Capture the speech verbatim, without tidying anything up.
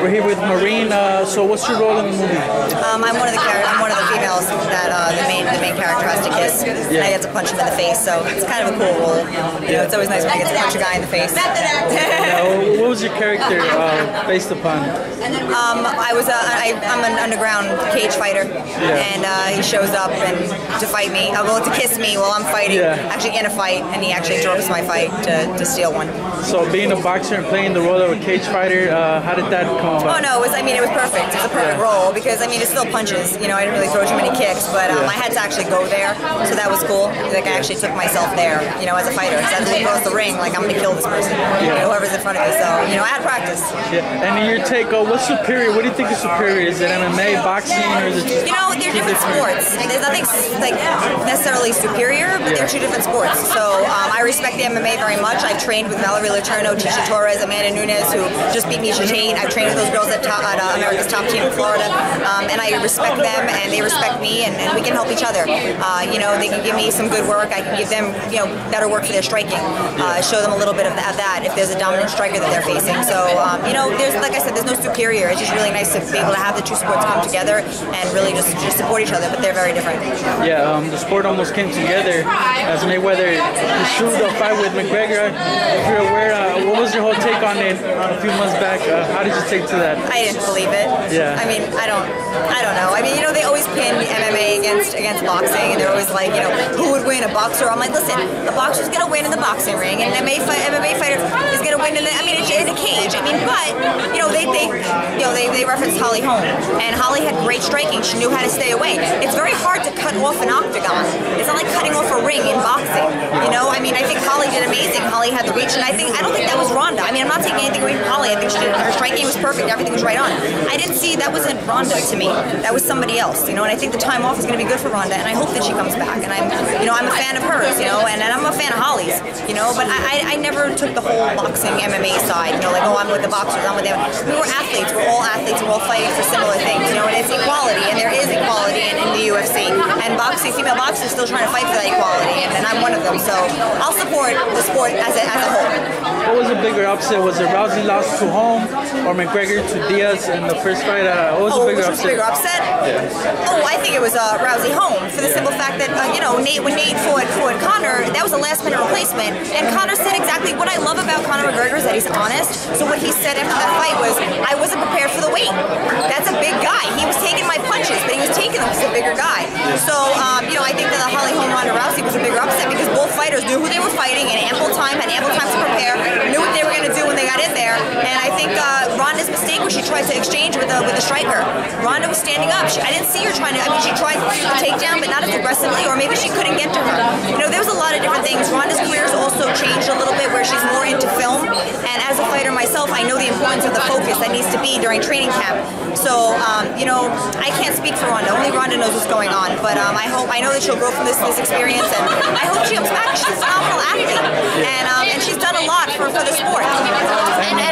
We're here with Maureen. Uh, so what's your role in the movie? Um, I'm one of the characters. I'm one of the females that uh, the main the main character has to kiss. Yeah. And I get to punch him in the face, so it's kind of a cool role. You know, it's always nice when you get to punch a guy in the face. Now, what was your character uh, based upon? Um, I was a, I, I'm an underground cage fighter, yeah. and uh, he shows up and to fight me. Uh, well, to kiss me while I'm fighting. Yeah. Actually, in a fight, and he actually drops my fight to, to steal one. So being a boxer and playing the role of a cage fighter, uh, how did that come about? Oh no, it was, I mean, it was perfect. It was a perfect yeah. role because I mean, it still punches. You know, I didn't really throw too many kicks, but um, yeah. I had to actually go there, so that was cool. Like I actually took myself there, you know, as a fighter. So I didn't cross the ring like I'm gonna kill this person, yeah. you know, whoever's in front of me. So you know, I had practice. Yeah. And in your take, oh, what's superior? What do you think is superior? Is it M M A, boxing, or is it just? You know, they're different sports. Like, there's nothing like necessarily superior, but yeah. they're two different sports. So um, I respect the M M A very much. I've trained with Valerie Letourneau, Tisha Torres, Amanda Nunes, who just beat Meisha Tate. I've trained with those girls at, top, at uh, America's Top Team in Florida, um, and I respect them, and they respect me, and, and we can help each other. Uh, you know, they can give me some good work. I can give them, you know, better work for their striking. Uh, show them a little bit of that, of that if there's a dominant striker that they're facing. So um, you know, there's like I said, there's no superior. It's just really nice to be able to have the two sports come together and really just just support each other. But they're very different. Yeah, um, the sport almost came together as Mayweather pursued a fight with McGregor. If you're aware, uh, what was your whole take on it uh, a few months back? Uh, how did you take to that? I didn't believe it. Yeah. I mean, I don't, I don't know. I mean, you know, they always pin M M A against against boxing, and they're always like, you know, who would win, a boxer? I'm like, listen, the boxer's gonna win in the boxing ring, and an M M A fighter is gonna win in the, I mean, it's in a cage. I mean, but you know, they they, you know, they they referenced Holly Holm, and Holly had great striking. She knew how to stay away. It's very hard to cut off an octagon. It's not like cutting off a ring in boxing. You know, I mean, I think Holly did amazing. Holly had the reach, and I think I don't think that was Ronda. I mean, I'm not taking anything away from Holly. I think she did, her striking was perfect. Everything was right on. I didn't see that wasn't Ronda to me. That was somebody else. You know, and I think the time off is going to be good for Ronda, and I hope that she comes back. And I'm, you know, I'm a fan of hers. You know, and, and I'm a fan of Holly's. You know, but I, I I never took the whole boxing M M A side. You know, like oh, I'm with the boxers. I'm with them. We were athletes. We're all athletes. We're all fighting for similar things. You know, and it's equality, and there is equality in, in the U F C. And boxing, female boxing is still trying to fight for that equality, and I'm one of them. So I'll support the sport as a, as a whole. What was the bigger upset? Was it Rousey lost to Holm or McGregor to Diaz in the first fight? Uh, what was oh, the bigger upset? Bigger upset? Yeah. Oh, I think it was uh, Rousey Holm for the yeah. simple fact that uh, you know Nate when Nate fought fought Connor, that was a last minute replacement, and Connor said exactly what I love about Connor McGregor is that he's honest. So what he said after that fight was, I wasn't prepared for the weight. That's a big guy. He was taking my punches, but he was taking them because he's a bigger guy. So um, you know, I think that the Holly Holm Ronda Rousey was a bigger upset because both fighters knew who they were fighting and ample time had ample time to prepare, knew what they were going to do when they got in there. And I think uh, Ronda's mistake was she tried to exchange with a with a striker. Ronda was standing up. She, I didn't see her trying to. I mean, she tried to take down, but not as aggressively, or maybe she couldn't get to her. You know, there was a lot of different things. Ronda's career has also changed a little bit, where she's more into film. And as a fighter myself, I know the importance of the focus that needs to be during training camp. So um, you know, I can't speak for Ronda. Only Ronda knows what's going on. But um, I hope I know that she'll grow from this this experience, and I hope she comes back. She's a phenomenal athlete, and um, and she's done a lot for for the sport. And, and